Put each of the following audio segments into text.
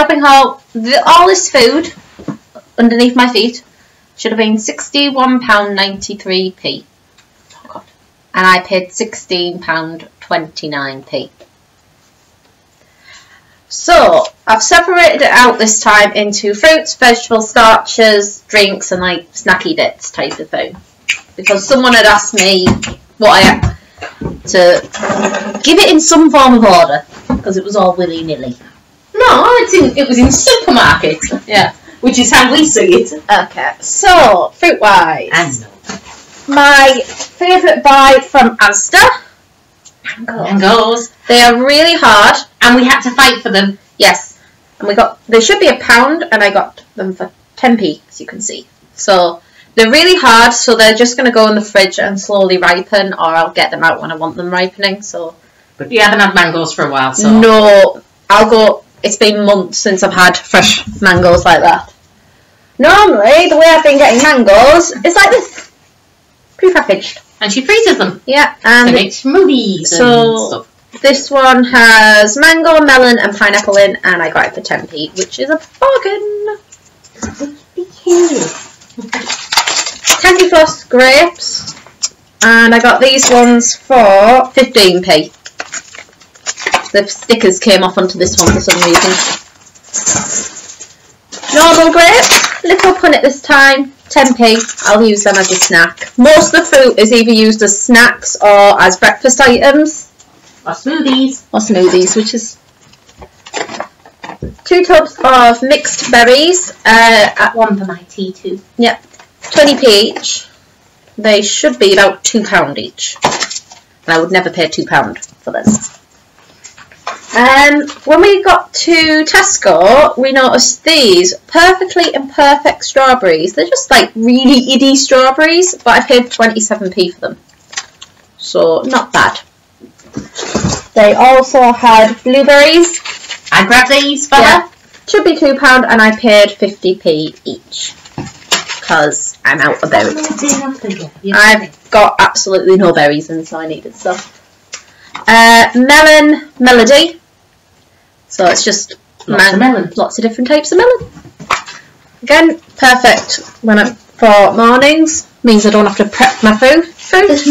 shopping haul. All this food underneath my feet should have been £61.93p. Oh God. And I paid £16.29p. So I've separated it out this time into fruits, vegetables, starches, drinks, and like snacky bits type of thing, because someone had asked me what I had to give it in some form of order, because it was all willy-nilly. No, it was in the supermarket. Yeah, which is how we see it. Okay, so fruit-wise, my favourite buy from Asda, mangoes. They are really hard, and we had to fight for them. Yes, and we got. They should be £1, and I got them for 10p, as you can see. So they're really hard, so they're just going to go in the fridge and slowly ripen, or I'll get them out when I want them ripening. So, but you haven't had mangoes for a while, so no. It's been months since I've had fresh mangoes like that. Normally, the way I've been getting mangoes is like this, prepackaged. And she freezes them. Yeah, and makes smoothies and stuff. This one has mango, melon, and pineapple in, and I got it for 10p, which is a bargain. 10p plus grapes, and I got these ones for 15p. The stickers came off onto this one for some reason. Normal grapes, little punnet this time, 10p. I'll use them as a snack. Most of the fruit is either used as snacks or as breakfast items. Or smoothies. Or smoothies, which is 2 tubs of mixed berries. At one for my tea too. Yep, 20p each. They should be about £2 each. And I would never pay £2 for them. When we got to Tesco, we noticed these perfectly imperfect strawberries. They're just like really itty strawberries, but I paid 27p for them, so not bad. They also had blueberries. I grabbed these for her. Should be £2, and I paid 50p each because I'm out of berries. I've got absolutely no berries, and so I needed stuff. Melon Melody. So it's just lots of different types of melon. Again, perfect when I'm for mornings. Means I don't have to prep my food. That's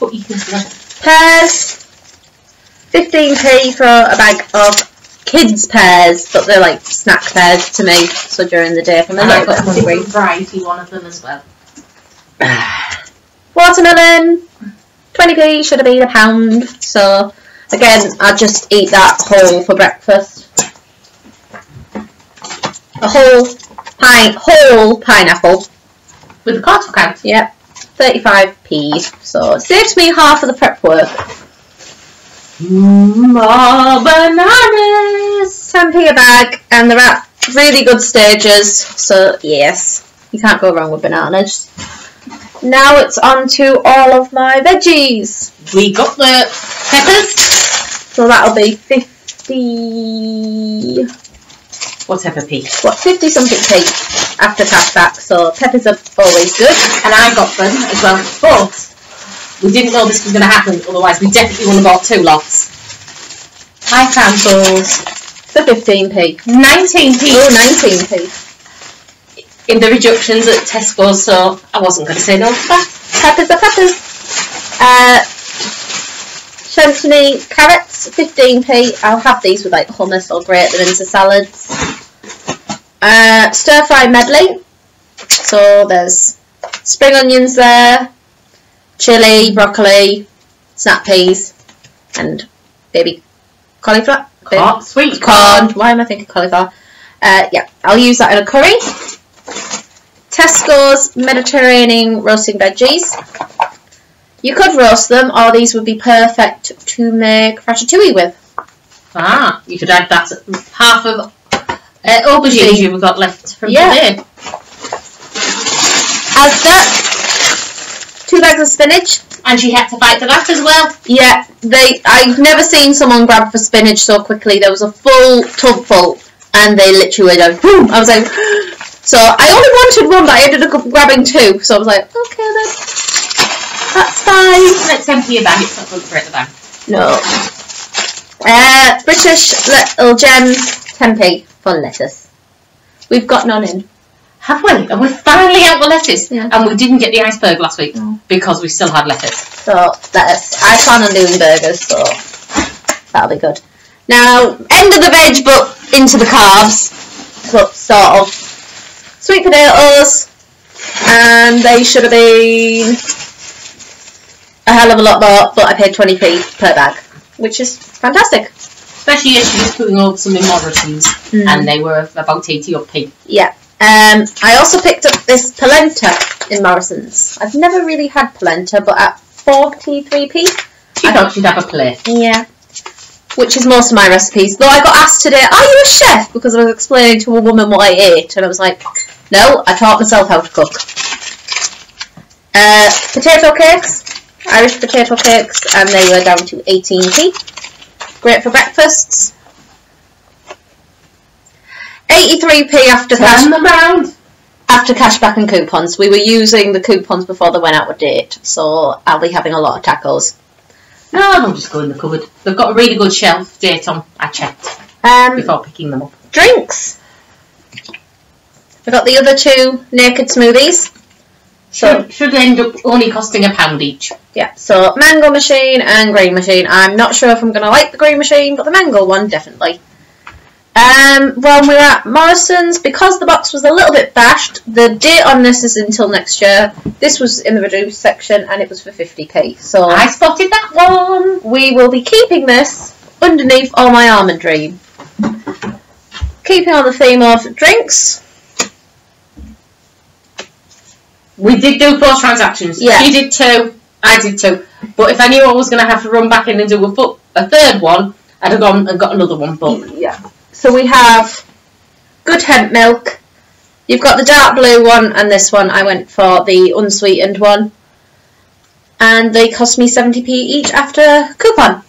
what you can do. Pears, 15p for a bag of kids' pears, but they're like snack pears to me. So during the day, and I've got a variety one of them as well. Watermelon, 20p, should have been £1. So. Again, I just eat that whole for breakfast. A whole pineapple. With a quarter count? Yep. 35p. So it saves me half of the prep work. More bananas! 10p a bag, and they're at really good stages. So yes, you can't go wrong with bananas. Now it's on to all of my veggies. We got the peppers. So that'll be 50... whatever p. What, 50 something p after cashback, so peppers are always good. And I got them as well, but we didn't know this was going to happen, otherwise we definitely would have bought 2 lots. I found those for 15p. 19p. Oh, 19p. In the reductions at Tesco, so I wasn't going to say no to that. Peppers are peppers. Chutney carrots, 15p. I'll have these with like hummus or grate them into salads. Stir fry medley. So there's spring onions there, chilli, broccoli, snap peas, and baby cauliflower. Sweet corn. Why am I thinking cauliflower? Yeah, I'll use that in a curry. Tesco's Mediterranean roasting veggies. You could roast them, or these would be perfect to make ratatouille with. Ah, you could add that half of aubergine you've got left from today. Asda, 2 bags of spinach. And she had to fight for that as well. Yeah, I've never seen someone grab for spinach so quickly. There was a full tub full, and they literally were like, boom. I was like, so I only wanted 1, but I ended up grabbing 2. So I was like, okay then. That's fine. Let's empty a bag. It's not good for it, the bag. No. British Little Gems. tempeh for lettuce. We've got none in. Have we? And we're finally out the lettuce. Yeah. And we didn't get the iceberg last week because we still had lettuce. So lettuce. I plan on doing burgers, so that'll be good. Now, end of the veg, but into the carbs. So, sort of sweet potatoes, and they should have been a hell of a lot more, but I paid 20p per bag, which is fantastic. Especially as she was putting up some in Morrisons, and they were about 80 odd p. Yeah. I also picked up this polenta in Morrisons. I've never really had polenta, but at 43p, I thought she'd have a plate. Yeah, which is most of my recipes. Though I got asked today, "Are you a chef?" because I was explaining to a woman what I ate, and I was like, "No, I taught myself how to cook." Potato cakes, Irish potato cakes, and they were down to 18p. Great for breakfasts. 83p after cash. After cashback and coupons. We were using the coupons before they went out of date, so I'll be having a lot of tacos. No, I'll just go in the cupboard. They've got a really good shelf date on. I checked before picking them up. Drinks. I got the other two Naked Smoothies. So should end up only costing £1 each. Yeah. So mango machine and green machine. I'm not sure if I'm going to like the green machine, but the mango one definitely. When we were at Morrisons, because the box was a little bit bashed, the date on this is until next year. This was in the reduced section and it was for 50p. So I spotted that one. We will be keeping this underneath all my almond dream. Keeping on the theme of drinks. We did do post transactions. Yeah. She did two, I did two. But if I knew I was going to have to run back in and do a third one, I'd have gone and got another one. But yeah. So we have Good Hemp Milk. You've got the dark blue one and this one. I went for the unsweetened one. And they cost me 70p each after coupon.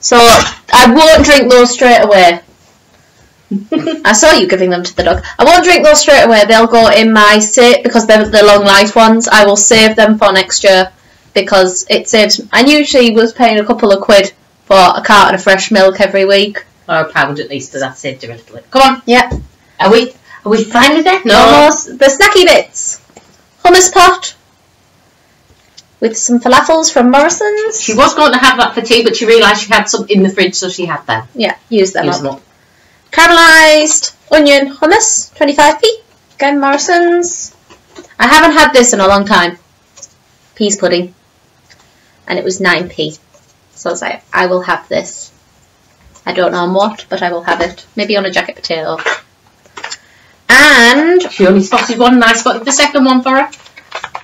So I won't drink those straight away. I saw you giving them to the dog. I won't drink those straight away. They'll go in my safe because they're the long life ones. I will save them for next year because it saves. I usually was paying a couple of quid for a carton of fresh milk every week. Or a pound at least, because that saved her a little bit. Come on. Yep. Are we finally there? No. Almost. The snacky bits. Hummus pot. With some falafels from Morrisons. She was going to have that for tea, but she realised she had some in the fridge, so she had them. Yeah, use them up. Caramelised onion hummus, 25p. Again, Morrisons. I haven't had this in a long time. Peas pudding. And it was 9p. So I was like, I will have this. I don't know on what, but I will have it. Maybe on a jacket potato. And she only spotted one, and I spotted the second one for her.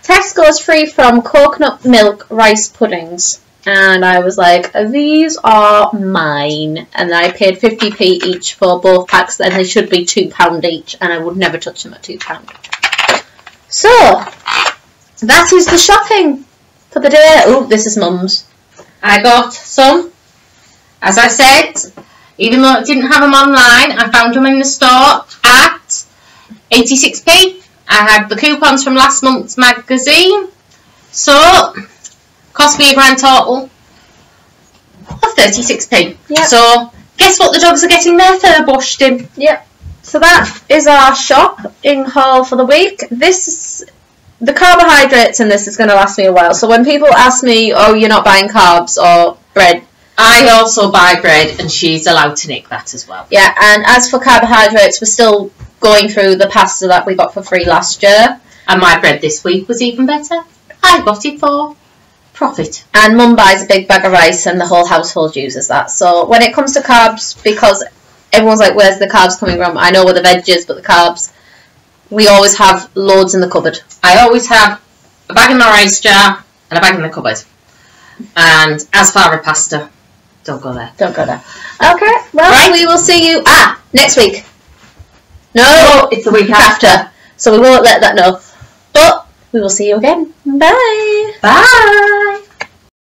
Tesco's free from coconut milk rice puddings. And I was like, these are mine. And I paid 50p each for both packs, and they should be £2 each, and I would never touch them at £2. So, that is the shopping for the day. Oh, this is Mum's. I got some. As I said, even though I didn't have them online, I found them in the store at 86p. I had the coupons from last month's magazine. So, cost me a grand total of 36p. Yep. So, guess what the dogs are getting their fur washed in? Yep. So that is our shopping haul for the week. This, the carbohydrates in this is going to last me a while. So when people ask me, oh, you're not buying carbs or bread, I also buy bread, and she's allowed to nick that as well. Yeah, and as for carbohydrates, we're still going through the pasta that we got for free last year. And my bread this week was even better. I got it for profit. And Mum buys a big bag of rice, and the whole household uses that. So when it comes to carbs, because everyone's like, where's the carbs coming from? I know where the veg is, but the carbs, we always have loads in the cupboard. I always have a bag in my rice jar and a bag in the cupboard. And as far as pasta... Don't go there. Don't go there. Okay, well, right. We will see you next week. No, it's the week after. So we won't let that know. But we will see you again. Bye. Bye.